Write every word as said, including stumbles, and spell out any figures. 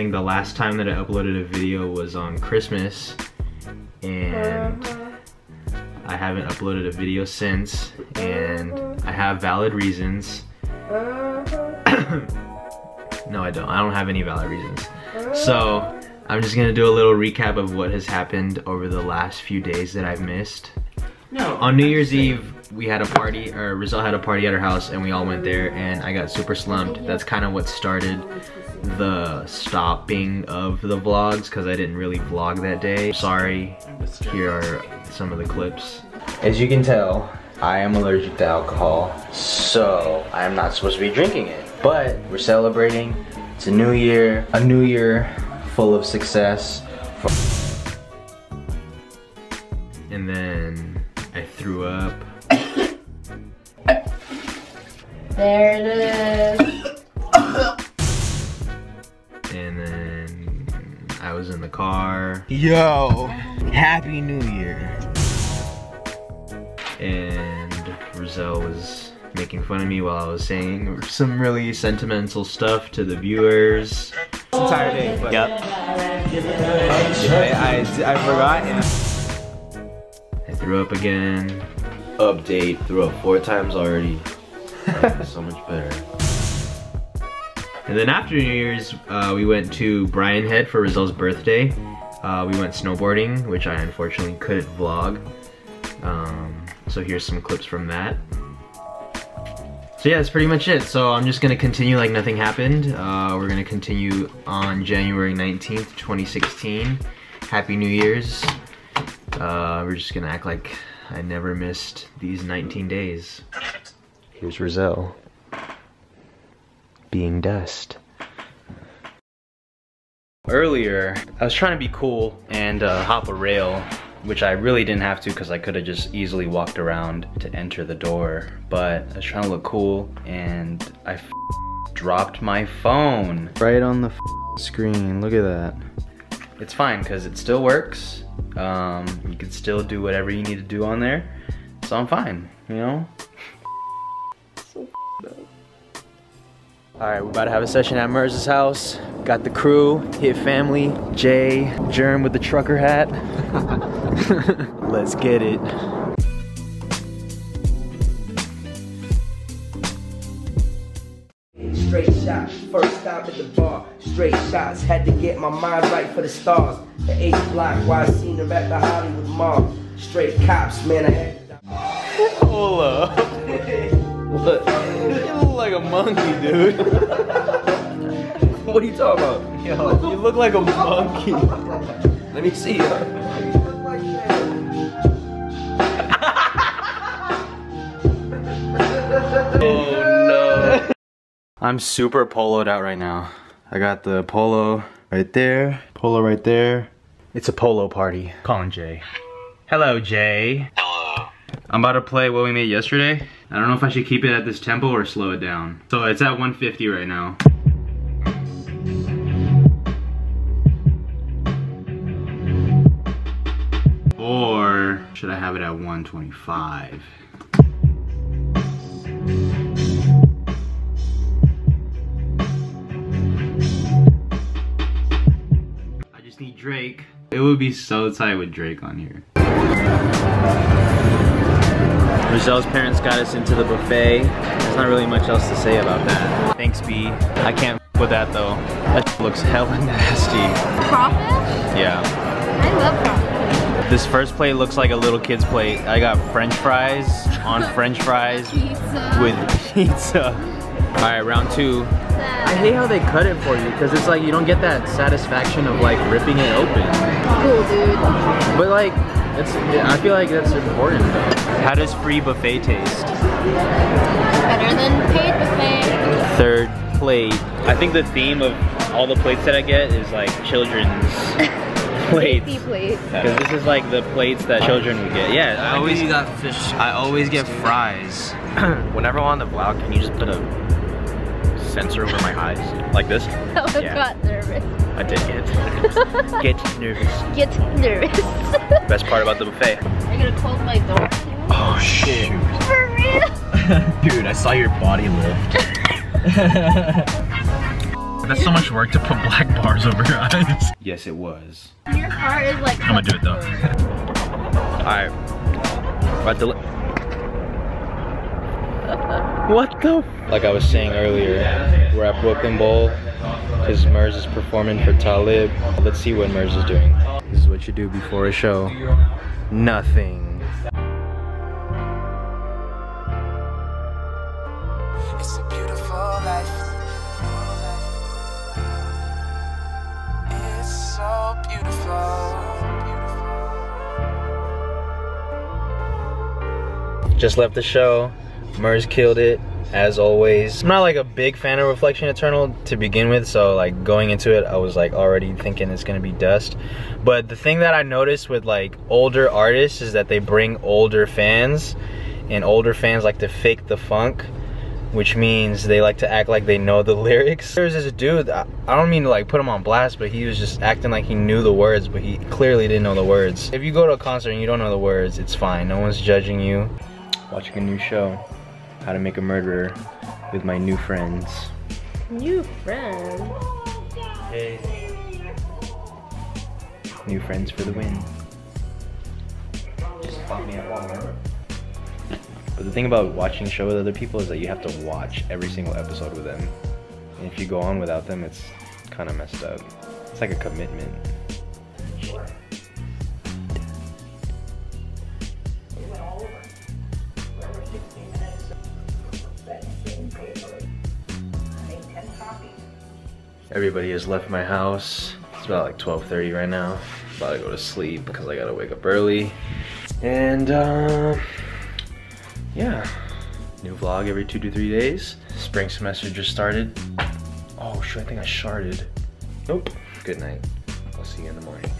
think the last time that I uploaded a video was on Christmas, and I haven't uploaded a video since, and I have valid reasons. No, I don't. I don't have any valid reasons. So I'm just gonna do a little recap of what has happened over the last few days that I've missed. No. On New Year's Eve, we had a party, or Rizal had a party at her house, and we all went there, and I got super slumped. That's kind of what started the stopping of the vlogs, because I didn't really vlog that day. Sorry. Here are some of the clips. As you can tell, I am allergic to alcohol, so I am not supposed to be drinking it. But we're celebrating. It's a new year, a new year full of success. And then I threw up. There it is. And then I was in the car. Yo, happy new year. And Rizelle was making fun of me while I was saying some really sentimental stuff to the viewers. It's an entire day, but yep. I, I, I forgot. And I threw up again. Update, threw up four times already. So much better. And then after New Year's, uh, we went to Brian Head for Rizelle's birthday. Uh, we went snowboarding, which I unfortunately couldn't vlog. Um, so here's some clips from that. So yeah, that's pretty much it. So I'm just gonna continue like nothing happened. Uh, we're gonna continue on January nineteenth, twenty sixteen. Happy New Year's. Uh, we're just gonna act like I never missed these nineteen days. Here's Rizelle being dust. Earlier, I was trying to be cool and uh, hop a rail, which I really didn't have to because I could have just easily walked around to enter the door. But I was trying to look cool, and I f dropped my phone right on the f screen. Look at that. It's fine because it still works. Um, you can still do whatever you need to do on there, so I'm fine. You know. Alright, we're about to have a session at Murs' house. Got the crew, Hit Family, Jay, Germ with the trucker hat. Let's get it. Straight shot, first stop at the bar. Straight shots, had to get my mind right for the stars. The eighth block, why I seen her at the Hollywood Mall. Straight cops, man, I had to hold up. Look. Like a monkey, dude. What are you talking about? Yo, you look like a monkey. Let me see. Oh no. I'm super poloed out right now. I got the polo right there, polo right there. It's a polo party. Calling Jay. Hello, Jay. I'm about to play What We Made Yesterday. I don't know if I should keep it at this tempo or slow it down. So it's at one fifty right now. Or should I have it at one twenty-five? I just need Drake. It would be so tight with Drake on here. Rizelle's parents got us into the buffet. There's not really much else to say about that. Thanks, B. I can't f with that though. That looks hella nasty. Crawfish? Yeah. I love crawfish. This first plate looks like a little kid's plate. I got French fries on French fries pizza. With pizza. All right, round two. I hate how they cut it for you because it's like you don't get that satisfaction of like ripping it open. Cool, dude. But like, it's, I feel like that's important though. How does free buffet taste? Better than paid buffet. Third plate. I think the theme of all the plates that I get is like children's plates. Because plates. Yeah. This is like the plates that children would get. Yeah, I, I always got fish. I always get fries. Whenever I'm on the vlog, can you just put a sensor over my eyes? Like this? Oh, I yeah. got nervous. I did get nervous. Get nervous. Get nervous. Best part about the buffet. Are you gonna close my door too? Oh shit. For real? Dude, I saw your body lift. That's so much work to put black bars over your eyes. Yes, it was. Your car is like... I'm gonna do it though. Alright. About to... What the... Like I was saying earlier, we're at Brooklyn Bowl because Murs is performing for Talib. Let's see what Murs is doing. This is what you do before a show. Nothing. It's a beautiful life. It's so beautiful. Just left the show. Murs killed it, as always. I'm not like a big fan of Reflection Eternal to begin with, so like going into it, I was like already thinking it's gonna be dust. But the thing that I noticed with like older artists is that they bring older fans, and older fans like to fake the funk, which means they like to act like they know the lyrics. There's this dude, I don't mean to like put him on blast, but he was just acting like he knew the words, but he clearly didn't know the words. If you go to a concert and you don't know the words, it's fine. No one's judging you. Watching a new show, How to Make a Murderer, with my new friends. New friends? Hey. New friends for the win. Just bought me at Walmart. But the thing about watching a show with other people is that you have to watch every single episode with them. And if you go on without them, it's kind of messed up. It's like a commitment. Everybody has left my house. It's about like twelve thirty right now. I'm about to go to sleep because I gotta wake up early. And uh, yeah, new vlog every two to three days. Spring semester just started. Oh shoot, I think I sharted. Nope. Good night. I'll see you in the morning.